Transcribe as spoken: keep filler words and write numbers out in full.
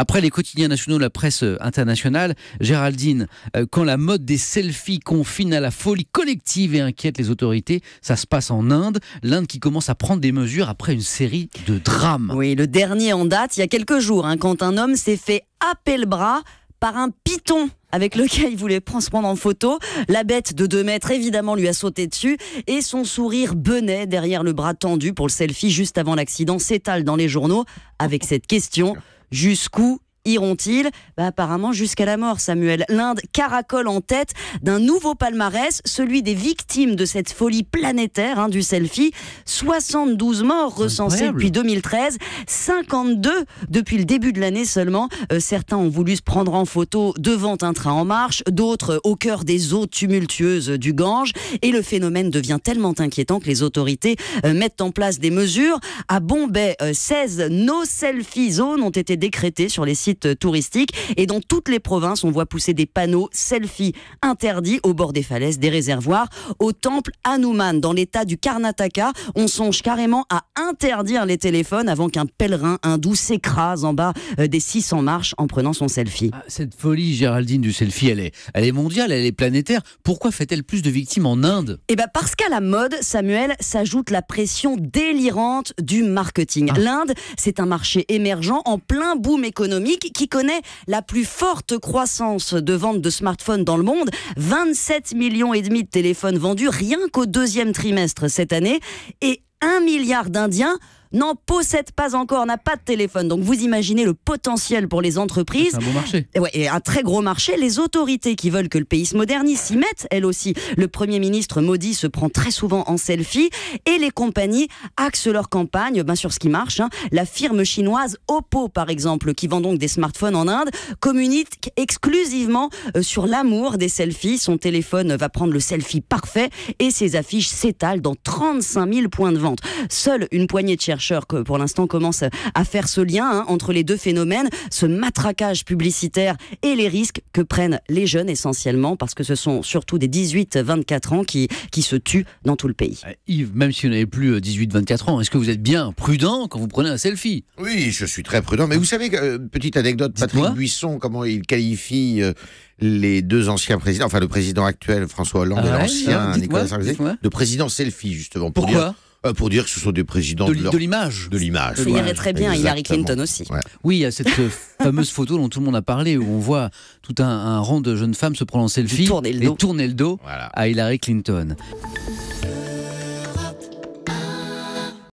Après les quotidiens nationaux, la presse internationale, Géraldine, euh, quand la mode des selfies confine à la folie collective et inquiète les autorités, ça se passe en Inde. L'Inde qui commence à prendre des mesures après une série de drames. Oui, le dernier en date, il y a quelques jours, hein, quand un homme s'est fait happer le bras par un python avec lequel il voulait prendre se prendre en photo. La bête de deux mètres, évidemment, lui a sauté dessus et son sourire benêt derrière le bras tendu pour le selfie juste avant l'accident s'étale dans les journaux avec cette question: jusqu'où iront-ils ? Bah, apparemment jusqu'à la mort, Samuel. L'Inde caracole en tête d'un nouveau palmarès, celui des victimes de cette folie planétaire hein, du selfie. soixante-douze morts recensés depuis deux mille treize, cinquante-deux depuis le début de l'année seulement. Euh, certains ont voulu se prendre en photo devant un train en marche, d'autres euh, au cœur des eaux tumultueuses du Gange. Et le phénomène devient tellement inquiétant que les autorités euh, mettent en place des mesures. À Bombay, euh, seize no selfie zones ont été décrétées sur les sites touristiques et dans toutes les provinces on voit pousser des panneaux selfie interdits au bord des falaises, des réservoirs, au temple Hanuman dans l'état du Karnataka. On songe carrément à interdire les téléphones avant qu'un pèlerin hindou s'écrase en bas des six cents marches en prenant son selfie. Cette folie, Géraldine, du selfie, elle est, elle est mondiale, elle est planétaire. Pourquoi fait-elle plus de victimes en Inde? Eh bien parce qu'à la mode, Samuel, s'ajoute la pression délirante du marketing. Ah. L'Inde, c'est un marché émergent en plein boom économique qui connaît la plus forte croissance de vente de smartphones dans le monde. vingt-sept millions et demi de téléphones vendus rien qu'au deuxième trimestre cette année. Et un milliard d'Indiens n'en possède pas encore, n'a pas de téléphone. Donc vous imaginez le potentiel pour les entreprises. C'est un bon marché. Ouais, et un très gros marché. Les autorités qui veulent que le pays se modernise s'y mettent, elles aussi. Le Premier ministre Modi se prend très souvent en selfie et les compagnies axent leur campagne ben, sur ce qui marche. Hein. La firme chinoise Oppo, par exemple, qui vend donc des smartphones en Inde, communique exclusivement sur l'amour des selfies. Son téléphone va prendre le selfie parfait et ses affiches s'étalent dans trente-cinq mille points de vente. Seule une poignée de chercheurs que pour l'instant commence à faire ce lien hein, entre les deux phénomènes, ce matraquage publicitaire et les risques que prennent les jeunes essentiellement, parce que ce sont surtout des dix-huit vingt-quatre ans qui, qui se tuent dans tout le pays. Euh, Yves, même si vous n'avez plus dix-huit vingt-quatre ans, est-ce que vous êtes bien prudent quand vous prenez un selfie? Oui, je suis très prudent, mais vous savez, euh, petite anecdote, Patrick Buisson, comment il qualifie euh, les deux anciens présidents, enfin le président actuel François Hollande ah ouais, et l'ancien Nicolas Sarkozy, de président selfie justement. Pour Pourquoi dire, Euh, pour dire que ce sont des présidents de l'image. De l'image. Il irait très bien, Hillary Clinton aussi. Ouais. Oui, il y a cette fameuse photo dont tout le monde a parlé, où on voit tout un, un rang de jeunes femmes se prendre en selfie et tourner le dos, tourner le dos voilà. à Hillary Clinton.